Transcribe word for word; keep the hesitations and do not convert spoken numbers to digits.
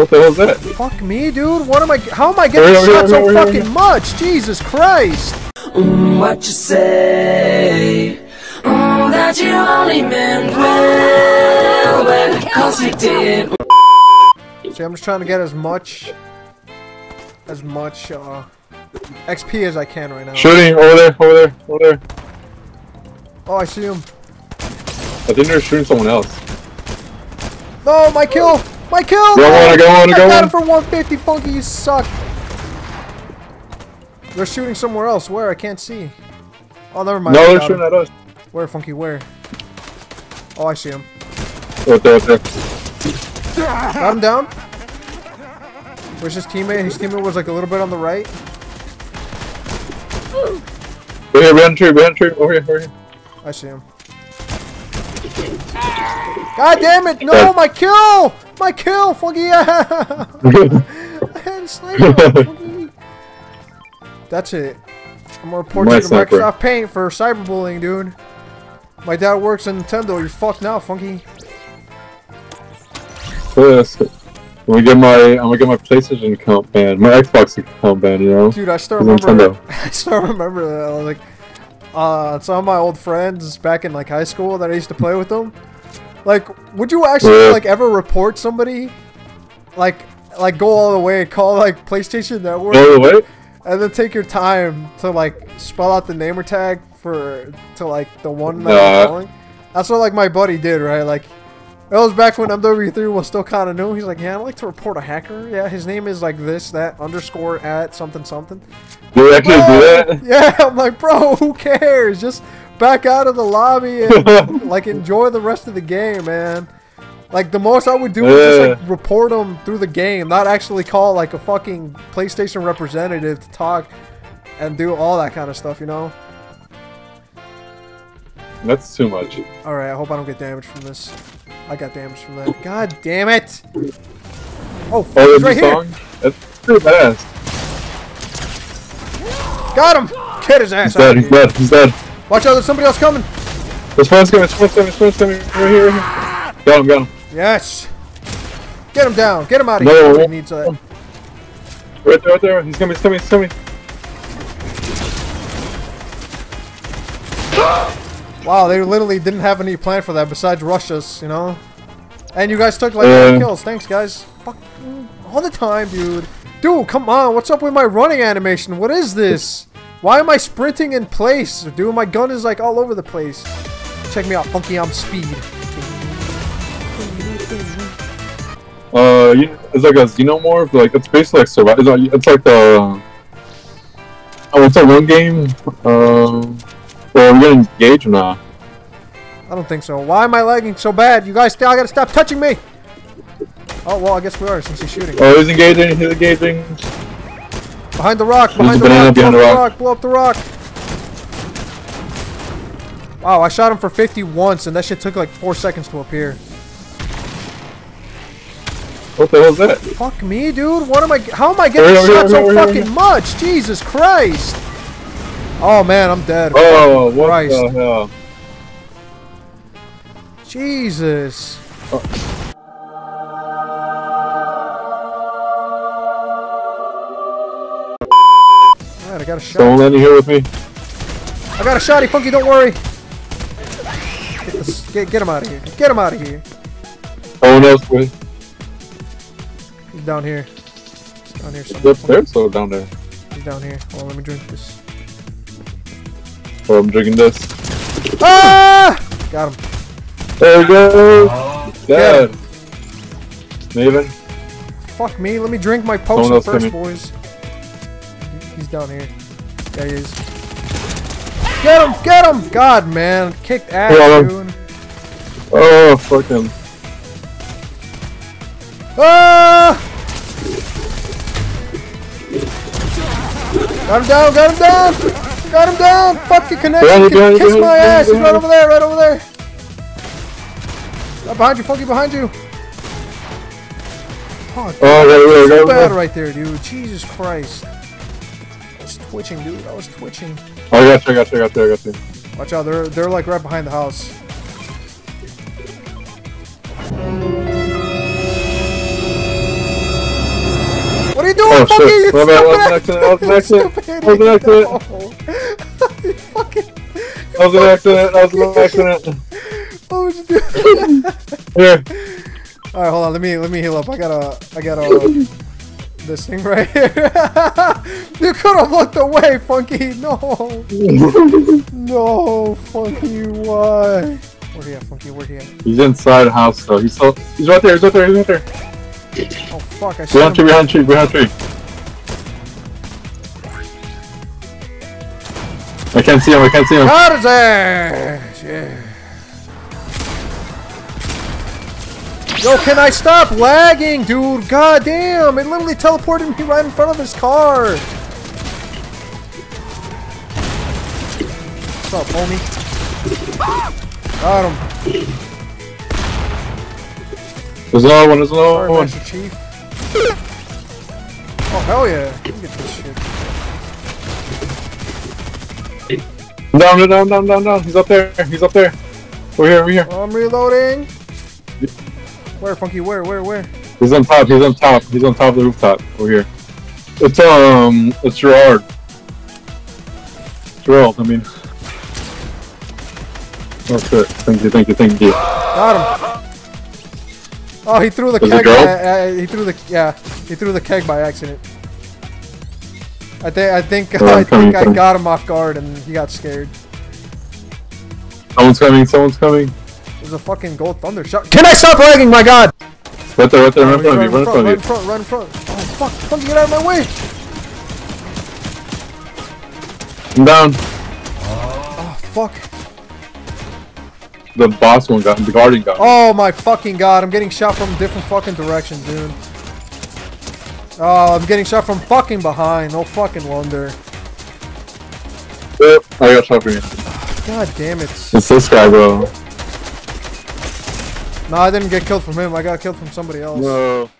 What the hell is that? Fuck me, dude. What am I? How am I getting here, shot here, so here, fucking here, here. much? Jesus Christ! Mm, what you say? Mm, that you only meant well, well, cause you did. See, I'm just trying to get as much, as much uh, X P as I can right now. Shooting over there, over there, over there. Oh, I see him. I think they're shooting someone else. No, my kill! My kill! Go on, go on, go on! I got it for one fifty, Funky, you suck! They're shooting somewhere else. Where? I can't see. Oh, never mind. No, they're shooting at us. Where, Funky? Where? Oh, I see him. Right there, right there. Got him down. Where's his teammate? His teammate was like a little bit on the right. Right here, behind the tree, behind the tree. Over here, over here. I see him. God damn it! No, my kill! My kill! Funky! Yeah. I had a sniper, Funky. That's it. I'm gonna report you to Microsoft Paint for cyberbullying, dude. My dad works on Nintendo. You're fucked now, Funky. Yes. I'm gonna get my, I'm gonna get my PlayStation account banned, my Xbox account banned, you know. Dude, I still remember. I still remember that. I was like, uh, some of my old friends back in like high school that I used to play with them. Like, would you actually like ever report somebody? Like, like go all the way and call like PlayStation Network, all the way? And then take your time to like spell out the namer tag for to like the one that nah. I'm calling. That's what like my buddy did, right? Like, it was back when M W three was still kind of new. He's like, yeah, I'd like to report a hacker. Yeah, his name is like this, that underscore at something something. You actually do that? Yeah, I'm like, bro, who cares? Just back out of the lobby and like enjoy the rest of the game, man. Like the most I would do yeah. is just like report them through the game, not actually call like a fucking PlayStation representative to talk and do all that kind of stuff, you know. That's too much. All right, I hope I don't get damaged from this. I got damaged from that. God damn it! Oh, fuck, oh, it's right here. Song? That's pretty fast. Got him. Get his ass. He's out dead. He's here. dead. He's dead. Watch out, there's somebody else coming! There's friends coming, there's friends coming, there's friends coming, right here, right here. Got him, got him. Yes! Get him down, get him out of no, here. No, he needs that. Right there, right there, he's coming, he's coming, he's coming. Wow, they literally didn't have any plan for that besides rush us, you know? And you guys took like uh, kills, thanks guys. Fuck, all the time, dude. Dude, come on, what's up with my running animation? What is this? Why am I sprinting in place? Dude, my gun is like all over the place. Check me out, Funky, I'm speed. Uh, you, it's like a Xenomorph, like, it's basically like survival. It's, it's like the... Oh, it's a one game? Um... Well, are we gonna engage or not? I don't think so. Why am I lagging so bad? You guys, I gotta stop touching me! Oh, well, I guess we are since he's shooting. Oh, he's engaging, he's engaging. Behind the rock, behind the rock, behind the rock, blow up the rock. Wow, I shot him for fifty once and that shit took like four seconds to appear. What the hell is that? Fuck me, dude. What am I, how am I getting shot so fucking much? Jesus Christ. Oh man, I'm dead. Oh, what the hell? Jesus. Oh. I got a shot. Someone landing here with me. I got a shotty, Funky, don't worry. Get, this, get, get him out of here. Get him out of here. Oh no, please. He's down here. He's down here somewhere. There's someone down there. He's down here. Oh, let me drink this. Oh, I'm drinking this. Ah! Got him. There we go. Oh, dead. Nathan. Fuck me, let me drink my potion first, boys. He's down here. There he is. Get him! Get him! God, man. Kicked ass, dude. Oh, fuck him. Ah! Got him down! Got him down! Got him down! Fucking Kinect! Kiss my ass! He's right over there! Right over there! Right behind you, Funky! Behind you! Oh, oh so bad right there, dude. Jesus Christ. Twitching, dude. I was twitching. Oh, I got you, I got you, I got you, I got you. Watch out, they're, they're like right behind the house. Oh, fucking shit. My bad. Welcome back to it. Welcome back to it. Welcome back to it. You fucking. Welcome back to it. Welcome back to it. What would you do? Here. Alright, hold on. Let me let me heal up. I gotta. I gotta. This thing right here. You could have looked away, Funky. No. No, Funky. Why? Where he at, Funky? Where he at? He's inside the house, though. He's still. He's right there. He's right there. He's right there. Oh fuck! I see him. Behind tree. Behind tree. I can't see him. I can't see him. How is that? Yeah. Yo, can I stop lagging, dude? God damn, it literally teleported me right in front of his car. What's up, homie? Got him. There's another one, there's another one. Master Chief. Oh, hell yeah. Let me get this shit. Down, down, down, down, down. He's up there. He's up there. Over here, over here. I'm reloading. Where, Funky? Where, where, where? He's on top, he's on top, he's on top of the rooftop over here. It's, um, it's Gerard. Gerard, I mean. Oh shit, thank you, thank you, thank you. Got him. Oh, he threw the Is keg by, uh, he threw the, yeah, he threw the keg by accident. I, th I think, yeah, I coming, think coming. I got him off guard and he got scared. Someone's coming, someone's coming. There's a fucking gold thunder shot. Can I stop lagging? My god! Right there, right there, right, right, right, front, right in front of you, right in front, right in front, right in front. Oh fuck, fuck, get out of my way! I'm down. Oh fuck. The boss one got him, the guardian got him. Oh my fucking god, I'm getting shot from different fucking directions, dude. Oh, I'm getting shot from fucking behind, no fucking wonder. Yep, I got shot from you. God damn it. It's this guy, bro. No, I didn't get killed from him. I got killed from somebody else. No.